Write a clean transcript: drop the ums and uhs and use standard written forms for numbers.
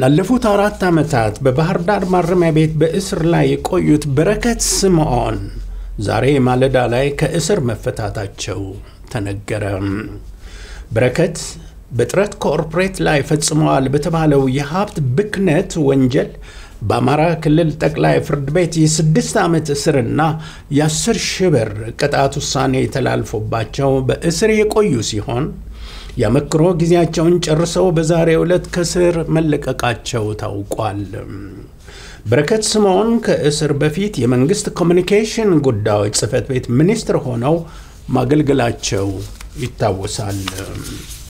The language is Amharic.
ላለፉት 4 ዓመታት በባህር ዳር ማረሚያ ቤት በእስር ላይ የቆዩት በረከት ስምኦን ዛሬ ማለዳ ላይ ከእስር መፈታታቸው ተነገረ። በረከት በጥረት ኮርፖሬት ላይ ፈጽመዋል በተባለው የሀብት ብክነት ወንጀል በአማራ ክልል ጠቅላይ ፍርድ ቤት የ6 ዓመት እስርና የ10,000 ብር ቅጣት ውሳኔ ተላልፎባቸው በእስር የቆዩ ሲሆን ያመክሮ ጊዜያቸውን ጨርሰው በዛሬው ዕለት ከእስር መለቀቃቸው ታውቋል። በረከት ስምኦን ከእስር በፊት የመንግስት ኮሙኒኬሽን ጉዳዮች ጽሕፈት ቤት ሚኒስትር ሆነው ማገልገላቸው ይታወሳል።